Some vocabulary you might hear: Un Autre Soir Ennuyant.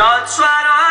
Un autre soir ennuyant.